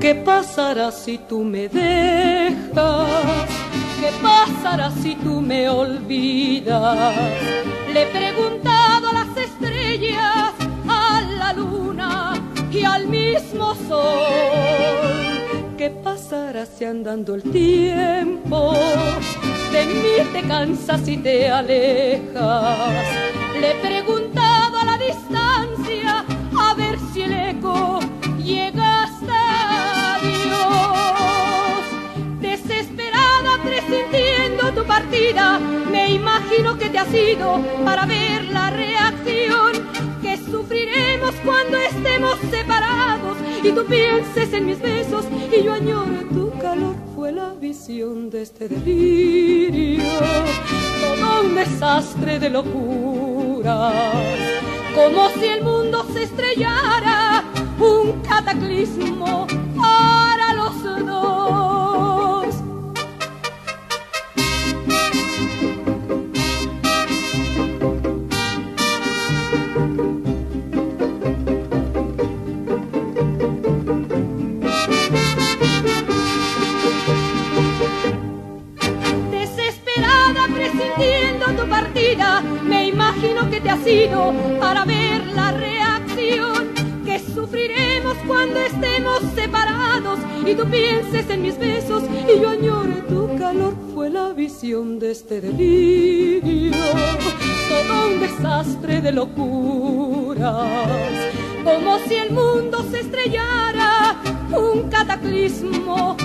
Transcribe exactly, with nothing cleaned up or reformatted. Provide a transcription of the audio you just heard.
¿Qué pasará si tú me dejas? ¿Qué pasará si tú me olvidas? Le he preguntado a las estrellas, a la luna y al mismo sol. ¿Qué pasará si andando el tiempo de mí te cansas y te alejas? Le he preguntado a la distancia, a ver si el eco llega hasta Dios. Desesperada, presintiendo tu partida, me imagino que te has ido para ver la reacción que sufriremos cuando estemos separados, y tú pienses en mis besos y yo añoro tu calor. Fue la visión de este delirio, todo un desastre de locura, como si el mundo se estrellara, un cataclismo para los dos. Desesperada, presintiendo tu partida, me imagino que te has ido para ver la reacción que sufriremos cuando estemos separados, y tú pienses en mis besos y yo añore tu calor. Fue la visión de este delirio, todo un desastre de locuras, como si el mundo se estrellara, un cataclismo.